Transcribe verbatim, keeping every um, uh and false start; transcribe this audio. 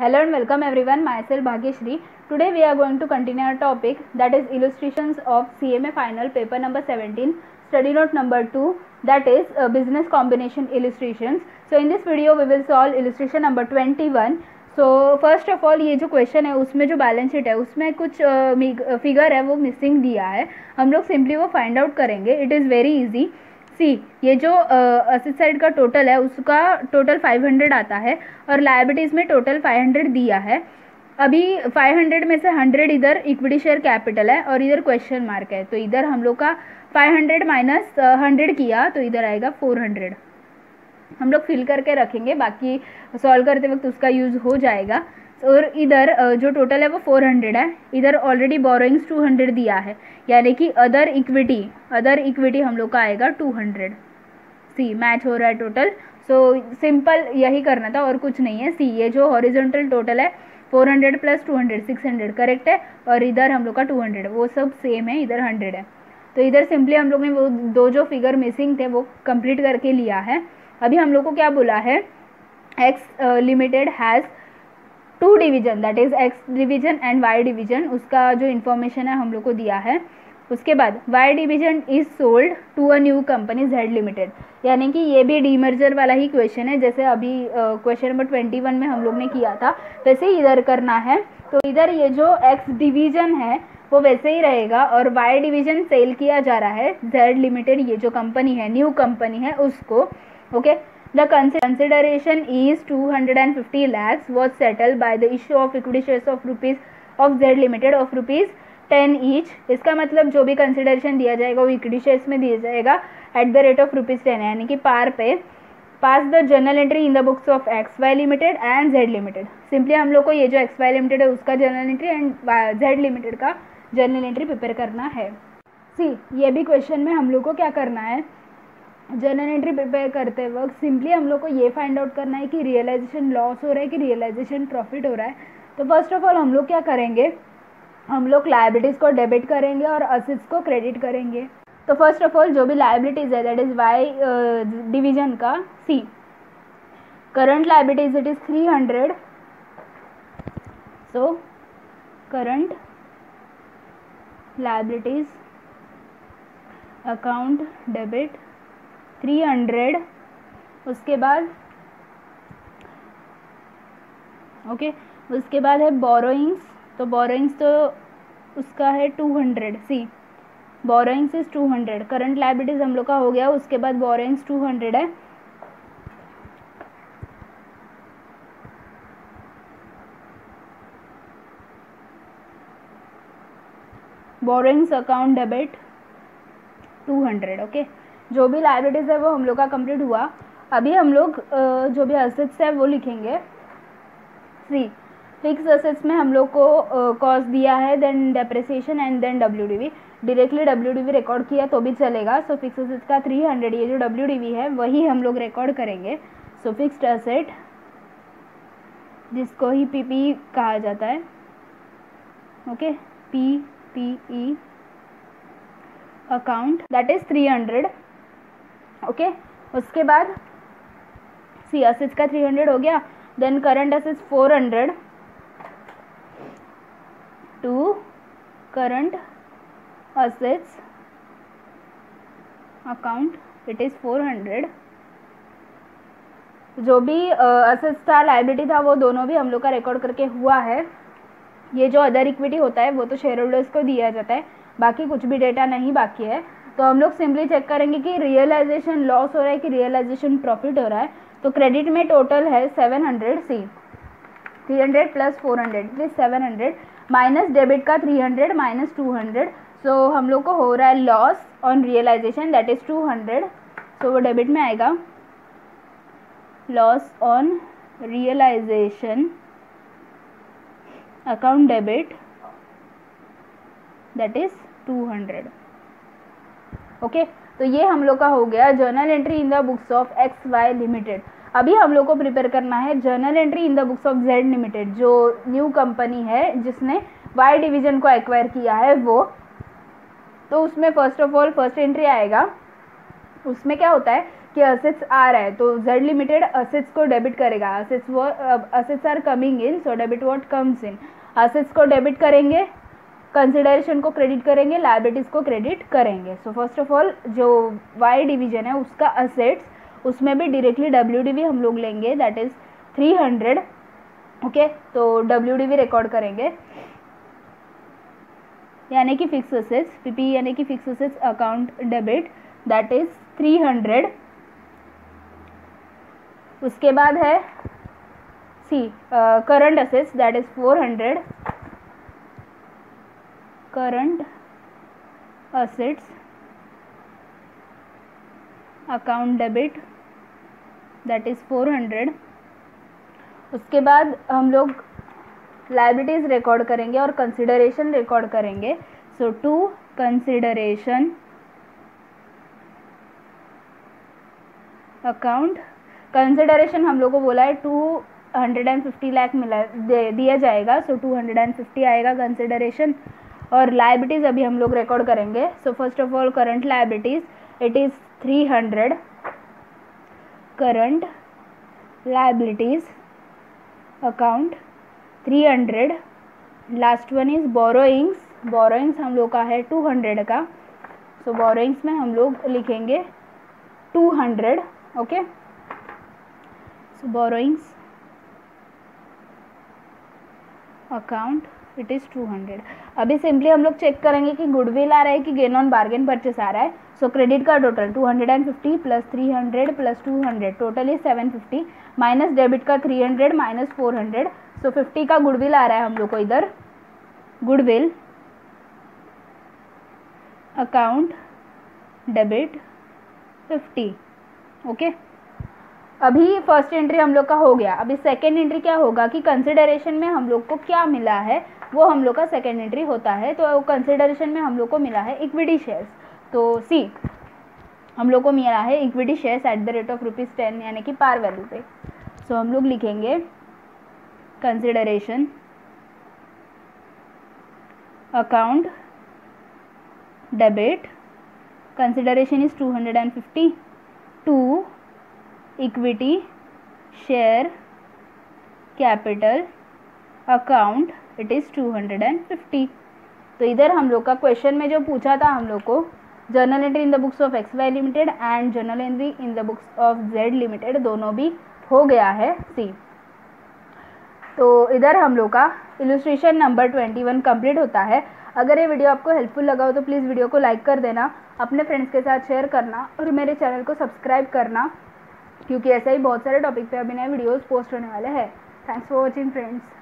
Hello and welcome everyone. Myself Bhagyashree. Today we are going to continue our topic, that is illustrations of C M A final paper number seventeen, study note number two, that is uh, business combination illustrations. So in this video we will solve illustration number twenty-one. So first of all, ये जो question है उसमें जो balance sheet है उसमें कुछ uh, figure है वो missing दिया है. हम लोग simply वो find out करेंगे. It is very easy. सी ये जो असेट साइड का टोटल है उसका टोटल पाँच सौ आता है और लायबिलिटीज़ में टोटल पाँच सौ दिया है. अभी पाँच सौ में से सौ इधर इक्विटी शेयर कैपिटल है और इधर क्वेश्चन मार्क है, तो इधर हम लोग का पाँच सौ माइनस सौ किया तो इधर आएगा चार सौ. हम लोग फिल करके रखेंगे, बाकी सॉल्व करते वक्त उसका यूज़ हो जाएगा. और इधर जो टोटल है वो चार सौ है. इधर ऑलरेडी बोरोइंग्स दो सौ दिया है, यानी कि अदर इक्विटी अदर इक्विटी हम लोग का आएगा दो सौ. सी मैच हो रहा है टोटल. सो सिंपल यही करना था और कुछ नहीं है. सी ये जो हॉरिजॉन्टल टोटल है चार सौ प्लस दो सौ छह सौ करेक्ट है, और इधर हम लोग का दो सौ वो सब सेम है, इधर सौ है. तो इधर सिंपली हम लोग ने वो दो जो फिगर मिसिंग थे वो कंप्लीट करके लिया है. अभी हम लोग को क्या बोला है, X limited has two division, that is X division and Y division. उसका जो इन्फॉर्मेशन है हम लोग को दिया है. उसके बाद Y division is sold to a new company Z limited, यानी कि ये भी डीमर्जर वाला ही क्वेश्चन है, जैसे अभी क्वेश्चन नंबर ट्वेंटी वन में हम लोग ने किया था वैसे ही इधर करना है. तो इधर ये जो एक्स डिवीज़न है वो वैसे ही रहेगा और वाई डिवीज़न सेल किया जा रहा है जेड लिमिटेड, ये जो कंपनी है न्यू कंपनी है उसको. Okay, the consideration is two hundred fifty lakhs was settled by the issue of equity shares of rupees of Z Limited of rupees ten each. इसका मतलब जो भी consideration दिया जाएगा वो equity shares में दिया जाएगा at the rate of rupees ten, यानी कि par पे. Pass the journal entry in the books of X Y Limited and Z Limited. Simply हम लोग को ये जो X Y Limited है उसका journal entry and Z Limited का journal entry प्रिपेयर करना है. सी ये भी क्वेश्चन में हम लोग को क्या करना है, जर्नल एंट्री प्रिपेयर करते वक्त सिंपली हम लोग को ये फाइंड आउट करना है कि रियलाइजेशन लॉस हो रहा है कि रियलाइजेशन प्रॉफिट हो रहा है. तो फर्स्ट ऑफ ऑल हम लोग क्या करेंगे, हम लोग लायबिलिटीज़ को डेबिट करेंगे और असेट्स को क्रेडिट करेंगे. तो फर्स्ट ऑफ ऑल जो भी लायबिलिटीज़ है दैट इज़ वाई डिवीजन का सी current liabilities it is three hundred. So current liabilities account debit three hundred. उसके बाद ओके okay, उसके बाद है बोरोइंग्स. तो बोरोइंग्स तो उसका है two hundred. C borrowings is two hundred. Current liabilities हम लोग का हो गया, उसके बाद बोरोइंग्स टू हंड्रेड है. Borrowings account debit two hundred. Okay okay. जो भी लायबिलिटीज़ है वो हम लोग का कंप्लीट हुआ. अभी हम लोग जो भी असेट्स है वो लिखेंगे. सी फिक्स असेट्स में हम लोग को कॉस्ट दिया है, then depreciation and then W D V. Directly W D V record किया तो भी चलेगा. सो फिक्स असेट्स का थ्री हंड्रेड, ये जो डब्ल्यू डी वी है वही हम लोग रिकॉर्ड करेंगे. सो फिक्स्ड असेट जिसको ही पी पी ई कहा जाता है. Okay P P E account that is three hundred. Okay okay, उसके बाद सी असेट्स का थ्री हंड्रेड हो गया. Then current assets four hundred to current assets account it is four hundred. जो भी असेट्स uh, था लायबिलिटी था वो दोनों भी हम लोग का रिकॉर्ड करके हुआ है. ये जो अदर इक्विटी होता है वो तो शेयर होल्डर्स को दिया जाता है, बाकी कुछ भी डेटा नहीं बाकी है. तो हम लोग सिंपली चेक करेंगे कि रियलाइजेशन लॉस हो रहा है कि रियलाइजेशन प्रॉफिट हो रहा है. तो क्रेडिट में टोटल है seven hundred. C three hundred plus four hundred plus seven hundred minus debit का three hundred minus two hundred. So हम लोग को हो रहा है loss on realisation that is two hundred. So वो डेबिट में आएगा loss on realisation account debit that is two hundred. Okay okay, तो ये हम लोग का हो गया journal entry in the books of X Y limited. अभी हम लोग को प्रिपेयर करना है journal entry in the books of Z limited, जो न्यू कंपनी है जिसने वाई डिवीज़न को एक्वायर किया है वो. तो उसमें first of all first entry आएगा. उसमें क्या होता है कि असेट्स आ रहा है तो जेड लिमिटेड असेट्स को डेबिट करेगा. असेट्स वो assets are coming in so debit what comes in. Assets को डेबिट करेंगे, कंसिडरेशन को क्रेडिट करेंगे, लायबिलिटीज़ को क्रेडिट करेंगे. सो फर्स्ट ऑफ ऑल जो वाई डिवीजन है उसका असेट्स, उसमें भी डायरेक्टली डब्ल्यू डी वी हम लोग लेंगे, that is three hundred. Okay, तो डब्ल्यू डी वी रिकॉर्ड करेंगे यानी कि फिक्स असेट्स, पीपीई यानी कि fix assets account debit, that is three hundred. उसके बाद है सी current assets, that is four hundred. Current assets account debit, that is four hundred. उसके बाद हम लोग लायबिलिटीज़ रिकॉर्ड करेंगे और कंसिडरेशन रिकॉर्ड करेंगे. So to consideration account, consideration हम लोगों को बोला है two hundred and fifty lakh मिला दे, दिया जाएगा. So two hundred and fifty आएगा कंसिडरेशन. और लायबिलिटीज़ अभी हम लोग रिकॉर्ड करेंगे. So first of all current liabilities, it is three hundred. Current liabilities account three hundred. Last one is borrowings. Borrowings हम लोग का है टू हंड्रेड का. सो so, बोरोइंग्स में हम लोग लिखेंगे two hundred. Okay, so borrowings account it is two hundred. अभी सिंपली हम लोग चेक करेंगे कि गुडविल आ रहा है कि गेन ऑन बार्गेन परचेस आ रहा है. सो क्रेडिट का total two hundred fifty plus three hundred plus two hundred total is seven fifty, minus debit का three hundred minus four hundred. So fifty का गुडविल आ रहा है हम लोग को इधर. Goodwill account debit fifty. Okay, अभी फर्स्ट एंट्री हम लोग का हो गया. अभी सेकेंड एंट्री क्या होगा कि कंसिडरेशन में हम लोग को क्या मिला है वो हम लोग का सेकेंड एंट्री होता है. तो कंसिडरेशन में हम लोग को मिला है इक्विटी शेयर्स. तो सी हम लोग को मिला है equity shares at the rate of rupees ten यानी कि पार वैल्यू पे. सो so, हम लोग लिखेंगे consideration account debit, consideration is two hundred and fifty to equity share capital account it is two hundred and fifty. तो इधर हम लोग का क्वेश्चन में जो पूछा था हम लोग को journal entry in the books of X Y limited and journal entry in the books of Z limited, दोनों भी हो गया है सी. तो इधर हम लोग का illustration number twenty one complete होता है. अगर ये वीडियो आपको हेल्पफुल लगा हो तो प्लीज़ वीडियो को लाइक कर देना, अपने फ्रेंड्स के साथ शेयर करना और मेरे चैनल को सब्सक्राइब करना, क्योंकि ऐसे ही बहुत सारे टॉपिक पे अभी नए वीडियोस पोस्ट होने वाले हैं. Thanks for watching friends.